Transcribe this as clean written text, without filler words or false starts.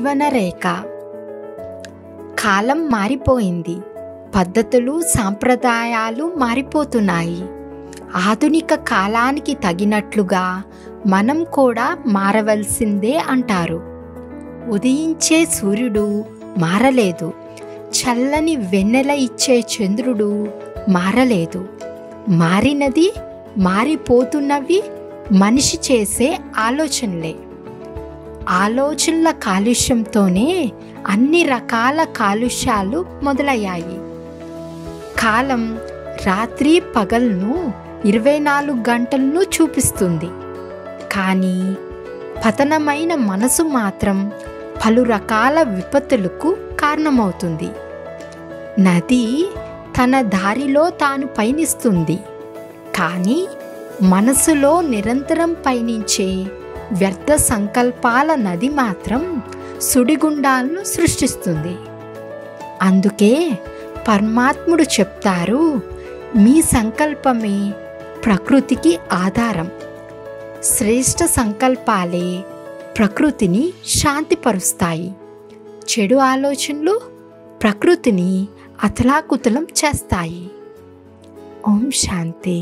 జీవన రేఖ. కాలం మారిపోయింది, పద్ధతులు సాంప్రదాయాలు మారిపోతున్నాయి. ఆధునిక కాలానికి తగినట్లుగా మనం కూడా మారవలసిందే అంటారు. ఉదయించే సూర్యుడు మారలేదు, చల్లని వెన్నెల ఇచ్చే చంద్రుడు మారలేదు. మారినది, మారిపోతున్నవి మనిషి చేసే ఆలోచనలే. ఆలోచనల కాలుష్యంతోనే అన్ని రకాల కాలుష్యాలు మొదలయ్యాయి. కాలం రాత్రి పగలను 24 గంటలను చూపిస్తుంది, కానీ పతనమైన మనసు మాత్రం పలు రకాల విపత్తులకు కారణమవుతుంది. నది తన దారిలో తాను పయనిస్తుంది, కానీ మనసులో నిరంతరం పయనించే వ్యర్థ సంకల్పాల నది మాత్రం సుడిగుండాలను సృష్టిస్తుంది. అందుకే పరమాత్ముడు చెప్తారు, మీ సంకల్పమే ప్రకృతికి ఆధారం, శ్రేష్ఠ సంకల్పాలే ప్రకృతిని శాంతిపరుస్తాయి, చెడు ఆలోచనలు ప్రకృతిని అతలాకుతలం చేస్తాయి. ఓం శాంతి.